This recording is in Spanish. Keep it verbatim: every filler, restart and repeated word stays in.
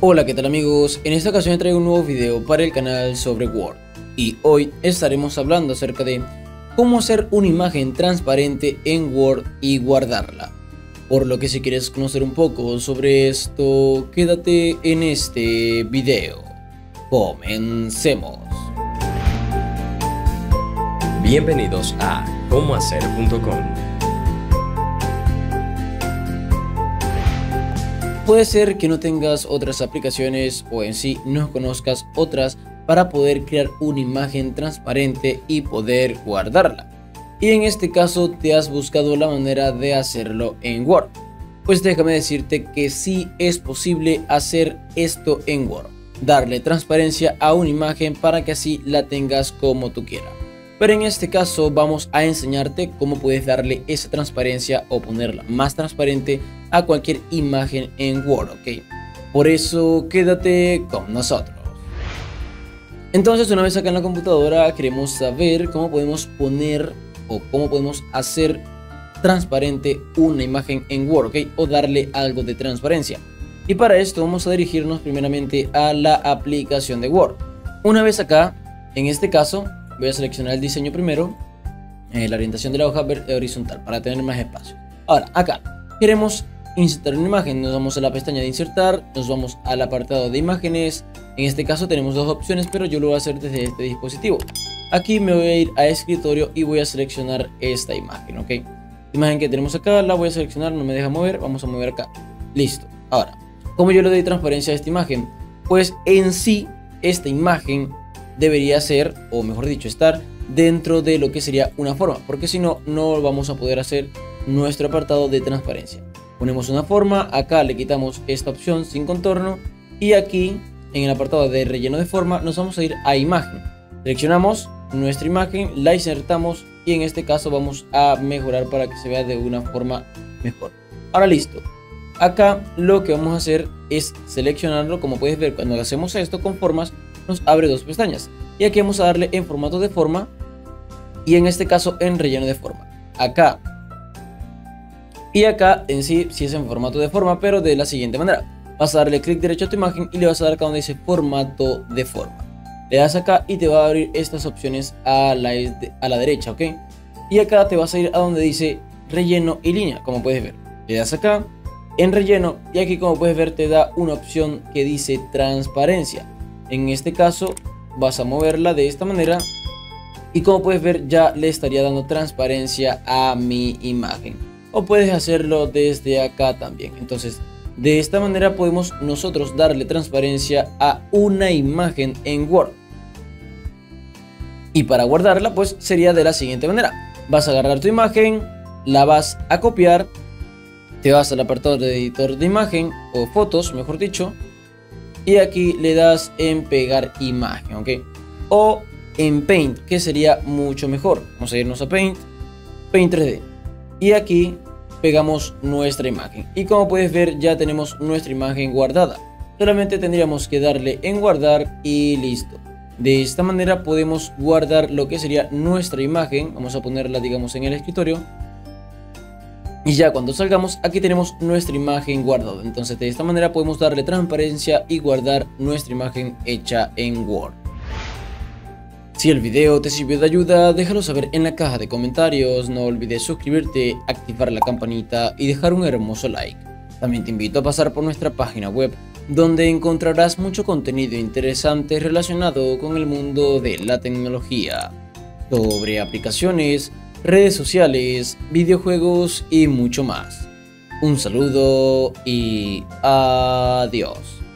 Hola, ¿qué tal amigos? En esta ocasión traigo un nuevo video para el canal sobre Word y hoy estaremos hablando acerca de cómo hacer una imagen transparente en Word y guardarla. Por lo que si quieres conocer un poco sobre esto, quédate en este video. Comencemos. Bienvenidos a como hacer punto com. Puede ser que no tengas otras aplicaciones o en sí no conozcas otras para poder crear una imagen transparente y poder guardarla. Y en este caso te has buscado la manera de hacerlo en Word. Pues déjame decirte que sí es posible hacer esto en Word. Darle transparencia a una imagen para que así la tengas como tú quieras. Pero en este caso vamos a enseñarte cómo puedes darle esa transparencia o ponerla más transparente a cualquier imagen en Word, ¿ok? Por eso quédate con nosotros. Entonces, una vez acá en la computadora, queremos saber cómo podemos poner o cómo podemos hacer transparente una imagen en Word, ¿ok? O darle algo de transparencia. Y para esto vamos a dirigirnos primeramente a la aplicación de Word. Una vez acá, en este caso, voy a seleccionar el diseño primero, eh, la orientación de la hoja horizontal para tener más espacio. Ahora, acá queremos insertar una imagen, nos vamos a la pestaña de insertar, nos vamos al apartado de imágenes. En este caso tenemos dos opciones, pero yo lo voy a hacer desde este dispositivo. Aquí me voy a ir a escritorio y voy a seleccionar esta imagen, ok. La imagen que tenemos acá la voy a seleccionar, no me deja mover, vamos a mover acá. Listo. Ahora, ¿cómo yo le doy transparencia a esta imagen? Pues en sí, esta imagen debería ser, o mejor dicho, estar dentro de lo que sería una forma, porque si no, no vamos a poder hacer nuestro apartado de transparencia. Ponemos una forma, acá le quitamos esta opción sin contorno y aquí en el apartado de relleno de forma nos vamos a ir a imagen, seleccionamos nuestra imagen, la insertamos y en este caso vamos a mejorar para que se vea de una forma mejor. Ahora listo, acá lo que vamos a hacer es seleccionarlo. Como puedes ver, cuando hacemos esto con formas nos abre dos pestañas y aquí vamos a darle en formato de forma y en este caso en relleno de forma, acá y acá. En sí, sí es en formato de forma, pero de la siguiente manera: vas a darle clic derecho a tu imagen y le vas a dar acá donde dice formato de forma, le das acá y te va a abrir estas opciones a la, a la derecha, ok, y acá te vas a ir a donde dice relleno y línea. Como puedes ver, le das acá en relleno y aquí, como puedes ver, te da una opción que dice transparencia. En este caso vas a moverla de esta manera y como puedes ver ya le estaría dando transparencia a mi imagen. O puedes hacerlo desde acá también. Entonces de esta manera podemos nosotros darle transparencia a una imagen en Word. Y para guardarla pues sería de la siguiente manera: vas a agarrar tu imagen, la vas a copiar, te vas al apartado de editor de imagen o fotos mejor dicho, y aquí le das en pegar imagen, ok, o en Paint, que sería mucho mejor. Vamos a irnos a Paint, Paint tres D y aquí pegamos nuestra imagen y como puedes ver ya tenemos nuestra imagen guardada. Solamente tendríamos que darle en guardar y listo. De esta manera podemos guardar lo que sería nuestra imagen. Vamos a ponerla, digamos, en el escritorio y ya cuando salgamos aquí tenemos nuestra imagen guardada. Entonces de esta manera podemos darle transparencia y guardar nuestra imagen hecha en Word. Si el video te sirvió de ayuda, déjalo saber en la caja de comentarios. No olvides suscribirte, activar la campanita y dejar un hermoso like. También te invito a pasar por nuestra página web, donde encontrarás mucho contenido interesante relacionado con el mundo de la tecnología, sobre aplicaciones, redes sociales, videojuegos y mucho más. Un saludo y adiós.